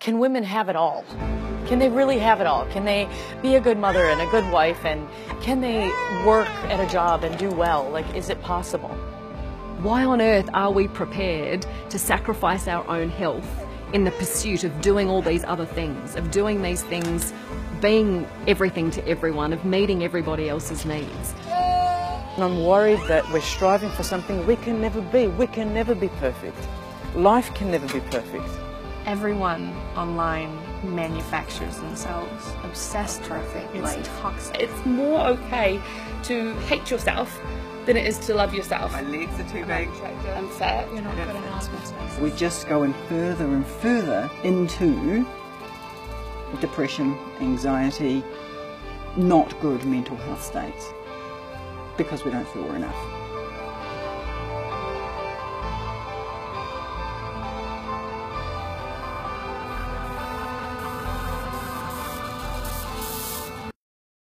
Can women have it all? Can they really have it all? Can they be a good mother and a good wife? And can they work at a job and do well? Like, is it possible? Why on earth are we prepared to sacrifice our own health in the pursuit of doing all these other things, of doing these things, being everything to everyone, of meeting everybody else's needs? I'm worried that we're striving for something we can never be. We can never be perfect. Life can never be perfect. Everyone online manufactures themselves. Obsessed traffic. It's toxic. It's more okay to hate yourself than it is to love yourself. My legs are too big. I'm fat. You're not good enough. We're just going further and further into depression, anxiety, not good mental health states because we don't feel we're enough.